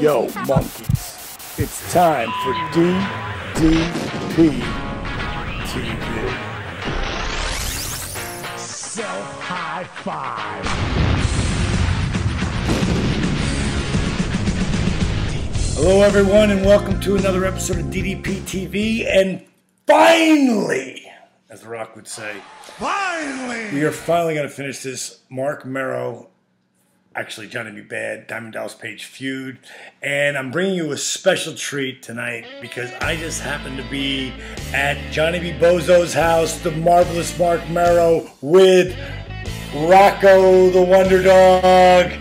Yo, monkeys, it's time for D-D-P-TV. Self-high five. Hello, everyone, and welcome to another episode of DDP-TV. And finally, as The Rock would say, finally, we are finally going to finish this Marc Mero, actually Johnny B. Badd, Diamond Dallas Page feud. And I'm bringing you a special treat tonight because I just happened to be at Johnny B. Bozo's house, the marvelous Marc Mero with Rocco the Wonder Dog.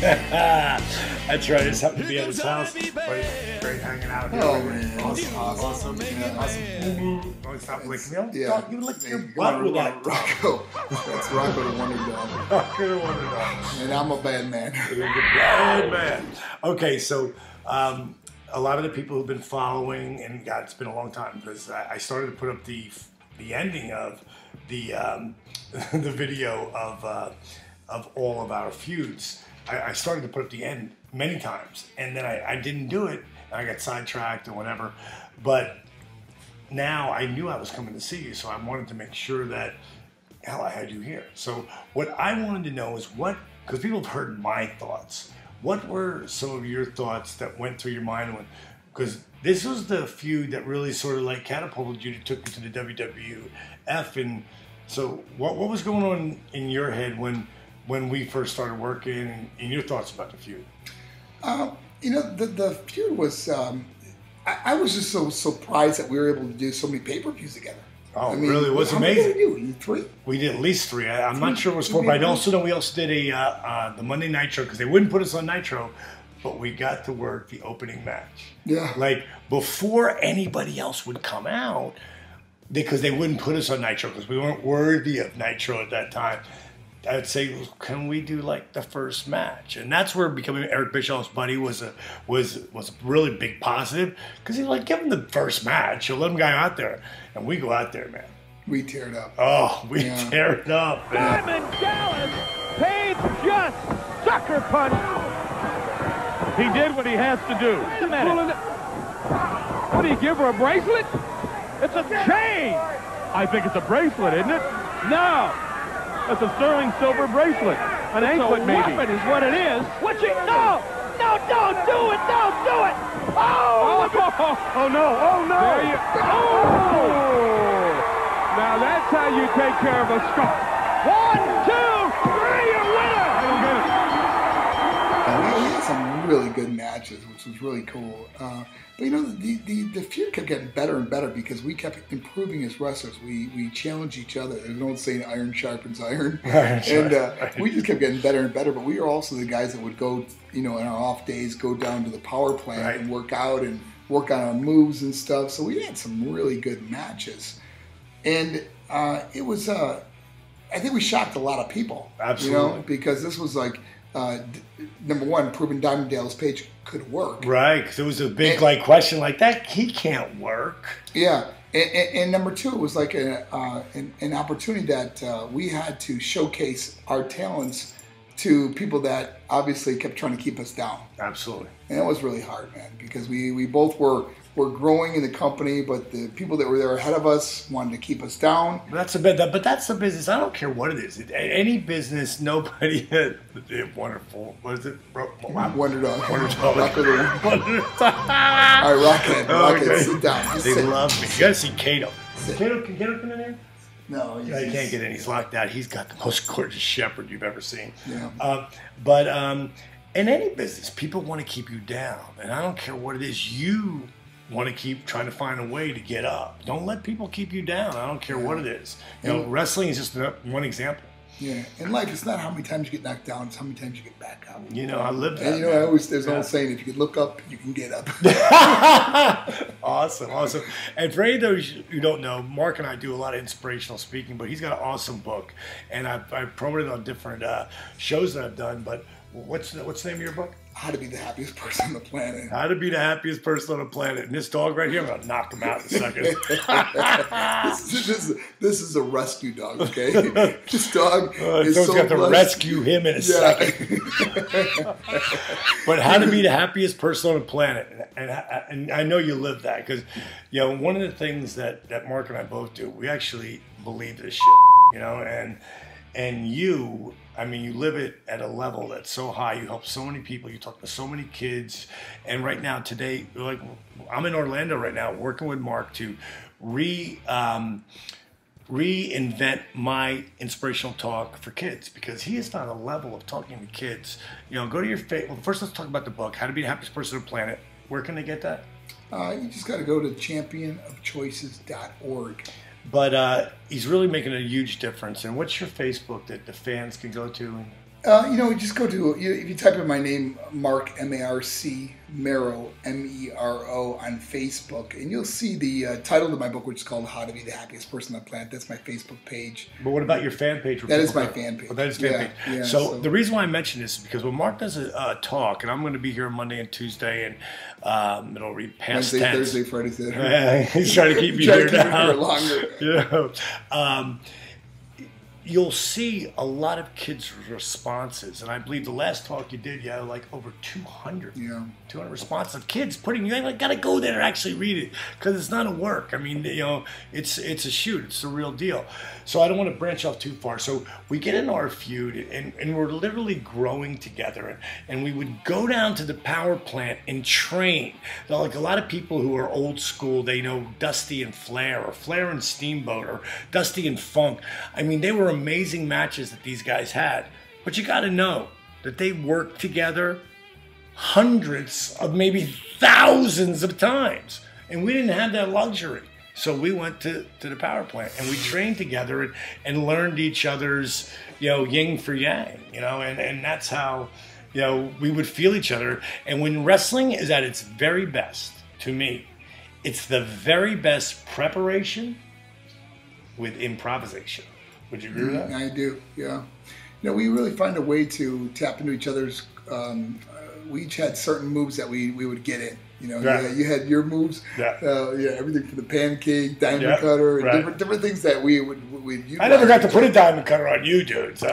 That's right, I just happened to be at his house. Great hanging out. Oh, man. Awesome. Awesome. Awesome. Don't stop licking me up. Yeah. You lick your butt with that. Rocco. That's Rocco the Wonder Dog. Rocco the Wonder Dog. And I'm a bad man. You're a bad man. Okay, so a lot of the people who've been following, and God, it's been a long time, because I started to put up the ending of the video of all of our feuds. I started to put up the end many times, and then I didn't do it. I got sidetracked or whatever, but now I knew I was coming to see you, so I wanted to make sure that, hell, I had you here. So what I wanted to know is what, because people have heard my thoughts, what were some of your thoughts that went through your mind when, because this was the feud that really sort of like catapulted you, took you to the WWF, and so what was going on in your head when we first started working, and your thoughts about the feud? You know, the feud was, I was just so surprised that we were able to do so many pay-per-views together. Oh, I mean, really? It was amazing. How many did we do? Three? We did at least three. I'm not sure it was four, but I also know we also did the Monday Nitro, because they wouldn't put us on Nitro, but we got to work the opening match. Yeah. Like, before anybody else would come out, because they wouldn't put us on Nitro, because we weren't worthy of Nitro at that time. I would say, well, can we do like the first match? And that's where becoming Eric Bischoff's buddy was a really big positive, because he's like, give him the first match. He'll let him guy out there, and we go out there, man. We tear it up. Oh, we tear it up, man. Diamond Dallas Page just sucker punch. He did what he has to do. What do you give her, a bracelet? It's a chain. I think it's a bracelet, isn't it? No. It's a sterling silver bracelet. An anklet, maybe. Is what it is. What you? No! No! Don't do it! Don't do it! Oh! Oh no! Oh no! You, oh! Now that's how you take care of a scar. 1, 2, 3! You're winner! I don't get it. We had some really good matches, which was really cool. But you know, the feud kept getting better and better because we kept improving as wrestlers. We challenged each other. There's an old saying, iron sharpens iron. And we just kept getting better and better. But we were also the guys that would go, you know, in our off days, go down to the power plant and work out and work on our moves and stuff. So we had some really good matches. And it was, I think we shocked a lot of people. Absolutely. You know, because this was like, number one, proving Diamond Dallas Page could work. Right, because it was a big like question like that. He can't work. Yeah, and number two, it was like an opportunity that we had to showcase our talents to people that obviously kept trying to keep us down. Absolutely, and that was really hard, man, because we both were growing in the company, but the people that were there ahead of us wanted to keep us down. That's a bit, but that's the business. I don't care what it is. Any business, nobody had wonderful. What is it? Wonder Dog. Wonder Dog. All right, Rocket, sit down. Just sit. Love me. You gotta see Kato. Kato, can Kato come in there? No, he can't get in. He's locked out. He's got the most gorgeous shepherd you've ever seen. Yeah. In any business, people want to keep you down, and I don't care what it is. You want to keep trying to find a way to get up. Don't let people keep you down. I don't care what it is. You know, wrestling is just one example. Yeah, and life, it's not how many times you get knocked down, it's how many times you get back up. You know, I lived that. And you know, I always, there's an old saying, if you can look up, you can get up. Awesome, awesome. And for any of those who don't know, Mark and I do a lot of inspirational speaking, but he's got an awesome book. And I've promoted on different shows that I've done, but what's the name of your book? how to be the happiest person on the planet. How to be the happiest person on the planet. And this dog right here, I'm going to knock him out in a second. This is a rescue dog, okay? This dog is so got blessed to rescue him in a second. But how to be the happiest person on the planet. And I know you live that because, you know, one of the things that Marc and I both do, we actually believe this shit, you know, and you... I mean, you live it at a level that's so high. You help so many people. You talk to so many kids. And right now, today, like I'm in Orlando right now, working with Marc to reinvent my inspirational talk for kids, because he has found a level of talking to kids. You know, go to your well, first, let's talk about the book, How to Be the Happiest Person on the Planet. Where can they get that? You just got to go to championofchoices.org. But he's really making a huge difference. And what's your Facebook that the fans can go to? You know, just go to, if you type in my name, Marc, M-A-R-C, Mero, M-E-R-O, on Facebook, and you'll see the title of my book, which is called How to Be the Happiest Person on the Planet. That's my Facebook page. But what about your fan page? That is my fan page. Oh, that is fan page. Yeah, so the reason why I mention this is because when Marc does a talk, and I'm going to be here Monday and Tuesday, and it'll read past Wednesday, tense. Thursday, Friday, Saturday. He's trying to keep me here now. Longer. Yeah. You'll see a lot of kids' responses. And I believe the last talk you did, you had like over 200. Yeah. 200 responses of kids putting, you ain't got to go there and actually read it, because it's not a work. I mean, you know, it's a shoot. It's the real deal. So I don't want to branch off too far. So we get in our feud, and we're literally growing together. And we would go down to the power plant and train. Now, like a lot of people who are old school, they know Dusty and Flair, or Flair and Steamboat, or Dusty and Funk. I mean, they were amazing matches that these guys had, but you got to know that they worked together hundreds of, maybe thousands of times, and we didn't have that luxury. So we went to the power plant, and we trained together and learned each other's, you know, yin for yang, you know, and that's how, you know, we would feel each other. And when wrestling is at its very best, to me, it's the very best preparation with improvisation. Would you agree with that? I do, yeah. You know, we really find a way to tap into each other's, we each had certain moves that we would get in. You know, yeah. You had your moves, yeah. Yeah, everything from the pancake, diamond cutter, and different things that we would use. I never got to put a diamond cutter on you, dude. So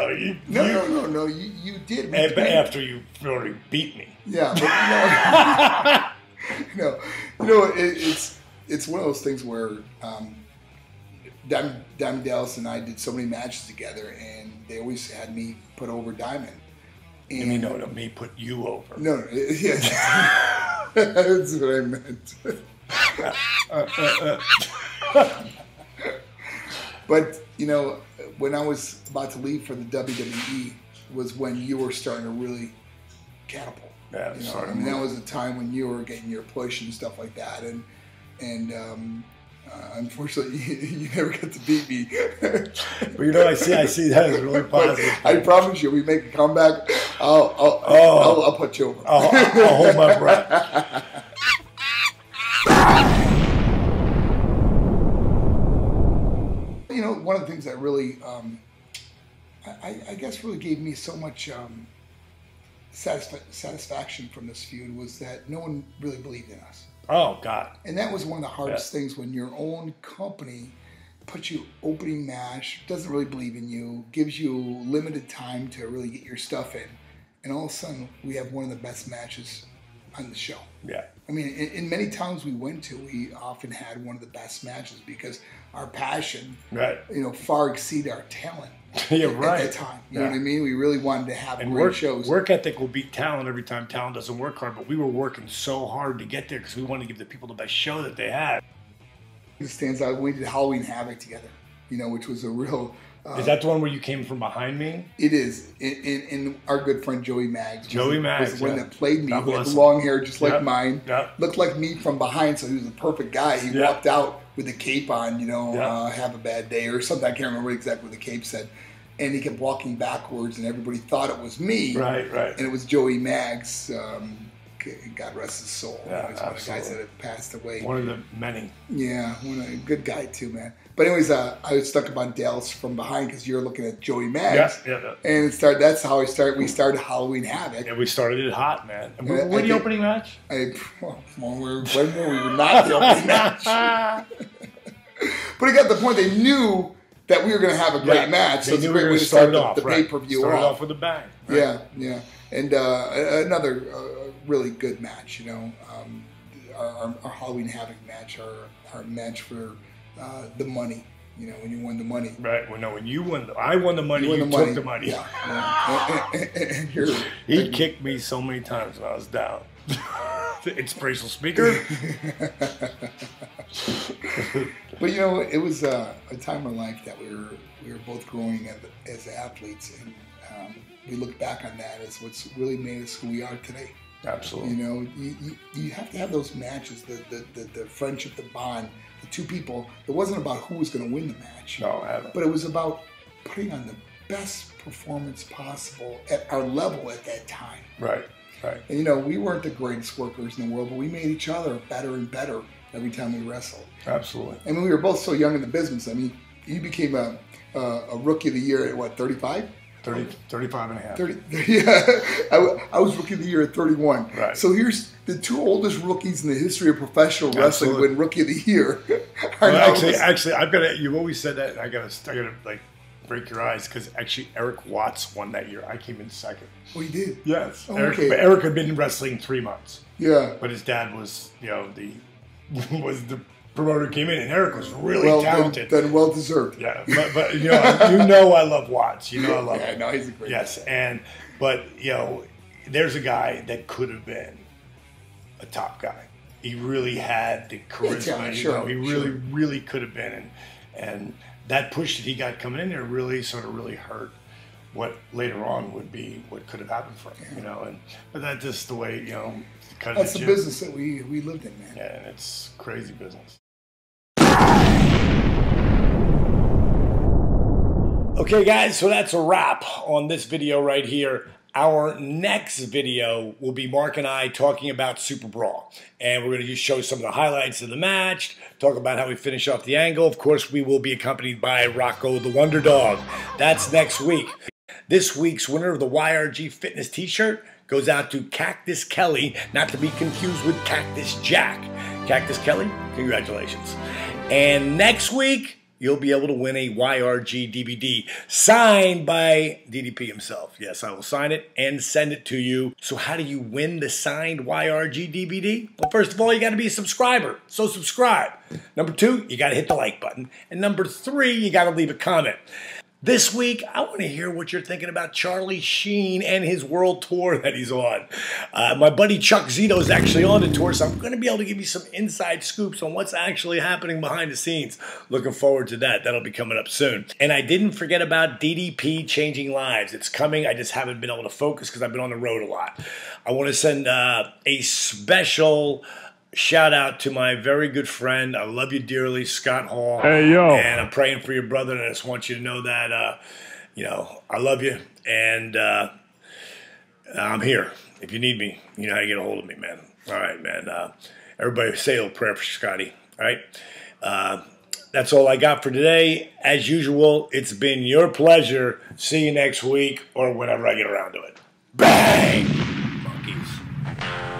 no, you did. After you already beat me. Yeah. But, you know, it's one of those things where, Diamond Dallas and I did so many matches together, and they always had me put over Diamond. And you mean no, me put you over? No, yeah, that's what I meant. But you know, when I was about to leave for the WWE, was when you were starting to really catapult. Yeah, you know? I mean, that was a time when you were getting your push and stuff like that, unfortunately, you never got to beat me. But you know, I see that as really positive. I promise you, we make a comeback. I'll put you over. I'll hold my breath. You know, one of the things that really, I guess, really gave me so much satisfaction from this feud was that no one really believed in us. Oh, God. And that was one of the hardest things, when your own company puts you opening match, doesn't really believe in you, gives you limited time to really get your stuff in, and all of a sudden we have one of the best matches on the show. Yeah. I mean, in many towns we went to, we often had one of the best matches because our passion, you know, far exceeded our talent. Yeah, right. At that time, you know what I mean? We really wanted to have great shows. Work ethic will beat talent every time. Talent doesn't work hard, but we were working so hard to get there because we wanted to give the people the best show that they had. It stands out. We did Halloween Havoc together, you know, which was a real... is that the one where you came from behind me? It is. And our good friend Joey Maggs. Joey Maggs was the one that played me. He had long hair just like mine. Looked like me from behind, so he was the perfect guy. He walked out with a cape on, you know, have a bad day or something. I can't remember exactly what the cape said. And he kept walking backwards, and everybody thought it was me. Right, right. And it was Joey Maggs. God rest his soul. Yeah, he's one of the guys that had passed away. One of the many. Yeah, good guy too, man. But anyways, I was stuck up on Dallas from behind because you're looking at Joey Maggs. Yeah, yeah. And it started. That's how we started Halloween Havoc. Yeah, we started it hot, man. And were we the opening match? Well, we were not the opening match. But I got the point. They knew that we were going to have a great match. So it's a great way to start the pay-per-view off. Started off with a bang. Right? Yeah, yeah. And another really good match, you know, our Halloween Havoc match, our match for the money, you know, when you won the money. Right. Well, no, when you won, I won the money, you took the money. Yeah, yeah. He kicked me so many times when I was down. The inspirational speaker. But, you know, it was a time in life that we were both growing as athletes, and we look back on that as what's really made us who we are today. Absolutely. You know, you have to have those matches, the friendship, the bond, the two people. It wasn't about who was going to win the match. No, I haven't. But it was about putting on the best performance possible at our level at that time. Right, right. And, you know, we weren't the greatest workers in the world, but we made each other better and better every time we wrestled. Absolutely. I mean, we were both so young in the business. I mean, you became a Rookie of the Year at, what, 35? 35 and a half. 30, yeah, I was Rookie of the Year at 31. Right. So here's the two oldest rookies in the history of professional wrestling when Rookie of the Year. Actually, I've got to. You've always said that, and I gotta like break your eyes, because actually Eric Watts won that year. I came in second. Oh, he did. Yes. Oh, Eric, okay. But Eric had been wrestling 3 months. Yeah. But his dad was, you know, the promoter came in, and Eric was really talented. Then well deserved. Yeah, but you know, I love Watts. You know, I love. Yeah, no, he's a great. Yes, guy. But you know, there's a guy that could have been a top guy. He really had the charisma. He really could have been, and that push that he got coming in there really sort of hurt what later on would be what could have happened for him. Yeah. You know, but that's just the way, you know. That's the business that we lived in, man. Yeah, and it's crazy business. Okay, guys, so that's a wrap on this video right here. Our next video will be Mark and I talking about Super Brawl. And we're going to show some of the highlights of the match, talk about how we finish off the angle. Of course, we will be accompanied by Rocco the Wonder Dog. That's next week. This week's winner of the YRG Fitness t-shirt goes out to Cactus Kelly, not to be confused with Cactus Jack. Cactus Kelly, congratulations. And next week, you'll be able to win a YRG DVD signed by DDP himself. Yes, I will sign it and send it to you. So how do you win the signed YRG DVD? Well, first of all, you gotta be a subscriber, so subscribe. Number two, you gotta hit the like button. And number three, you gotta leave a comment. This week, I want to hear what you're thinking about Charlie Sheen and his world tour that he's on. My buddy Chuck Zito is actually on the tour, so I'm going to be able to give you some inside scoops on what's actually happening behind the scenes. Looking forward to that. That'll be coming up soon. And I didn't forget about DDP Changing Lives. It's coming. I just haven't been able to focus because I've been on the road a lot. I want to send a special shout out to my very good friend. I love you dearly, Scott Hall. Hey, yo. And I'm praying for your brother, and I just want you to know that, you know, I love you, and I'm here. If you need me, you know how you get a hold of me, man. All right, man. Everybody say a little prayer for Scotty, all right? That's all I got for today. As usual, it's been your pleasure. See you next week or whenever I get around to it. Bang! Monkeys.